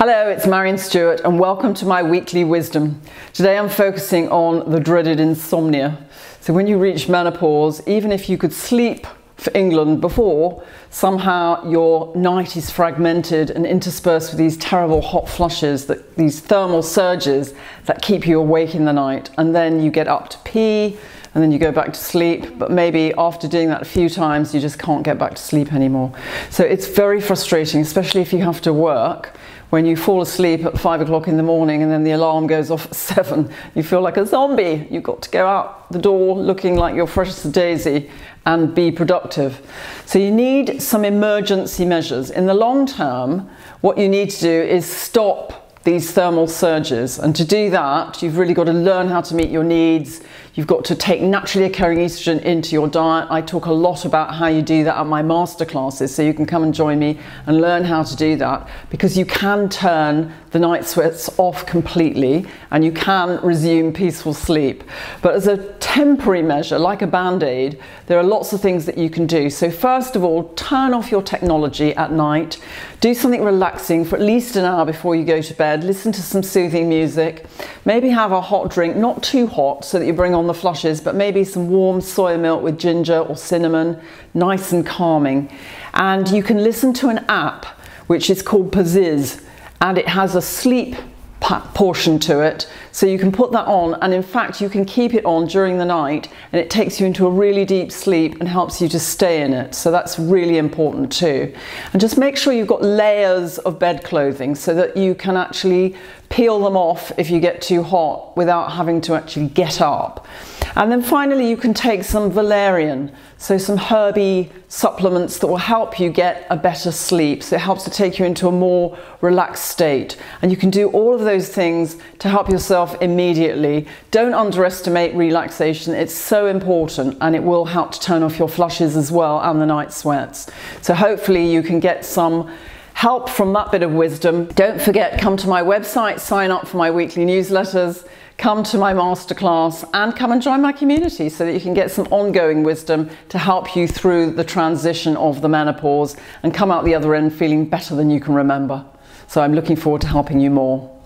Hello, it's Maryon Stewart and welcome to my weekly wisdom. Today I'm focusing on the dreaded insomnia. So when you reach menopause, even if you could sleep for England before, somehow your night is fragmented and interspersed with these terrible hot flushes, these thermal surges that keep you awake in the night. And then you get up to pee and then you go back to sleep. But maybe after doing that a few times, you just can't get back to sleep anymore. So it's very frustrating, especially if you have to work. When you fall asleep at 5 o'clock in the morning and then the alarm goes off at 7, you feel like a zombie. You've got to go out the door looking like you're fresh as a daisy and be productive. So you need some emergency measures. In the long term, what you need to do is stop these thermal surges, and to do that you've really got to learn how to meet your needs. You've got to take naturally occurring estrogen into your diet. I talk a lot about how you do that at my masterclasses, so you can come and join me and learn how to do that, because you can turn the night sweats off completely and you can resume peaceful sleep. But as a temporary measure, like a band-aid, there are lots of things that you can do. So first of all, turn off your technology at night. Do something relaxing for at least an hour before you go to bed. Listen to some soothing music, maybe have a hot drink, not too hot so that you bring on the flushes, but maybe some warm soy milk with ginger or cinnamon, nice and calming. And you can listen to an app which is called Paziz, and it has a sleep portion to it, so you can put that on, and in fact you can keep it on during the night and it takes you into a really deep sleep and helps you to stay in it. So that's really important too. And just make sure you've got layers of bed clothing so that you can actually peel them off if you get too hot without having to actually get up. And then finally you can take some valerian, so some herby supplements that will help you get a better sleep. So it helps to take you into a more relaxed state, and you can do all of those things to help yourself immediately. Don't underestimate relaxation. It's so important, and it will help to turn off your flushes as well and the night sweats. So hopefully you can get some help from that bit of wisdom. Don't forget, come to my website, sign up for my weekly newsletters, come to my masterclass, and come and join my community so that you can get some ongoing wisdom to help you through the transition of the menopause and come out the other end feeling better than you can remember. So I'm looking forward to helping you more.